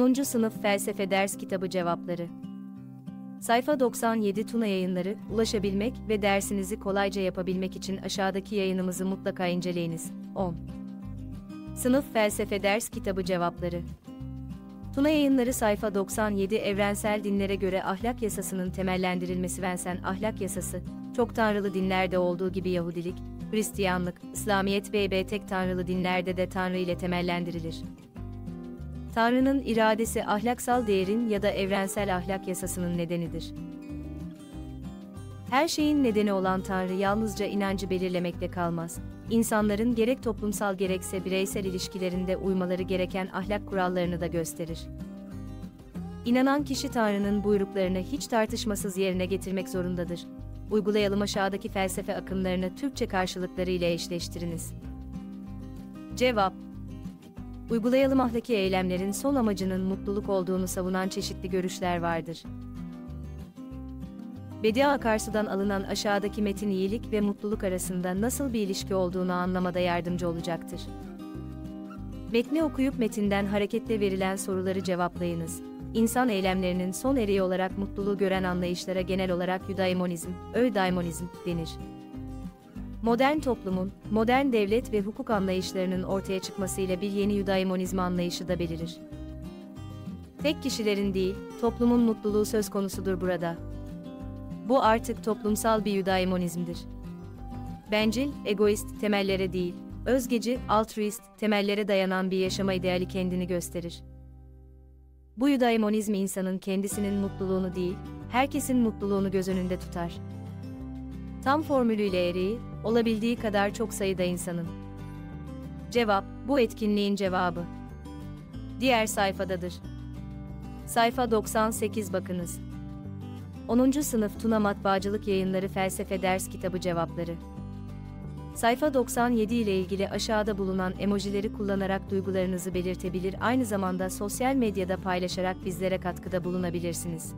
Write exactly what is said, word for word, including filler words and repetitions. onuncu Sınıf Felsefe Ders Kitabı Cevapları. Sayfa doksan yedi Tuna Yayınları. Ulaşabilmek ve dersinizi kolayca yapabilmek için aşağıdaki yayınımızı mutlaka inceleyiniz. on. Sınıf Felsefe Ders Kitabı Cevapları. Tuna Yayınları sayfa doksan yedi Evrensel dinlere göre ahlak yasasının temellendirilmesi. Vensen ahlak yasası, çok tanrılı dinlerde olduğu gibi Yahudilik, Hristiyanlık, İslamiyet ve tek tanrılı dinlerde de Tanrı ile temellendirilir. Tanrı'nın iradesi ahlaksal değerin ya da evrensel ahlak yasasının nedenidir. Her şeyin nedeni olan Tanrı yalnızca inancı belirlemekle kalmaz, insanların gerek toplumsal gerekse bireysel ilişkilerinde uymaları gereken ahlak kurallarını da gösterir. İnanan kişi Tanrı'nın buyruklarını hiç tartışmasız yerine getirmek zorundadır. Uygulayalım, aşağıdaki felsefe akımlarını Türkçe karşılıkları ile eşleştiriniz. Cevap. Uygulayalım ahlaki eylemlerin son amacının mutluluk olduğunu savunan çeşitli görüşler vardır. Bedia Akarsu'dan alınan aşağıdaki metin iyilik ve mutluluk arasında nasıl bir ilişki olduğunu anlamada yardımcı olacaktır. Metni okuyup metinden hareketle verilen soruları cevaplayınız. İnsan eylemlerinin son ereği olarak mutluluğu gören anlayışlara genel olarak Yudaimonizm, Öydaimonizm denir. Modern toplumun, modern devlet ve hukuk anlayışlarının ortaya çıkmasıyla bir yeni Yudaimonizm anlayışı da belirir. Tek kişilerin değil, toplumun mutluluğu söz konusudur burada. Bu artık toplumsal bir Yudaimonizmdir. Bencil, egoist temellere değil, özgeci, altruist temellere dayanan bir yaşama ideali kendini gösterir. Bu Yudaimonizm insanın kendisinin mutluluğunu değil, herkesin mutluluğunu göz önünde tutar. Tam formülüyle ereği, olabildiği kadar çok sayıda insanın. Cevap, bu etkinliğin cevabı diğer sayfadadır. Sayfa doksan sekiz bakınız. onuncu Sınıf Tuna Matbaacılık Yayınları Felsefe Ders Kitabı Cevapları. Sayfa doksan yedi ile ilgili aşağıda bulunan emojileri kullanarak duygularınızı belirtebilir, aynı zamanda sosyal medyada paylaşarak bizlere katkıda bulunabilirsiniz.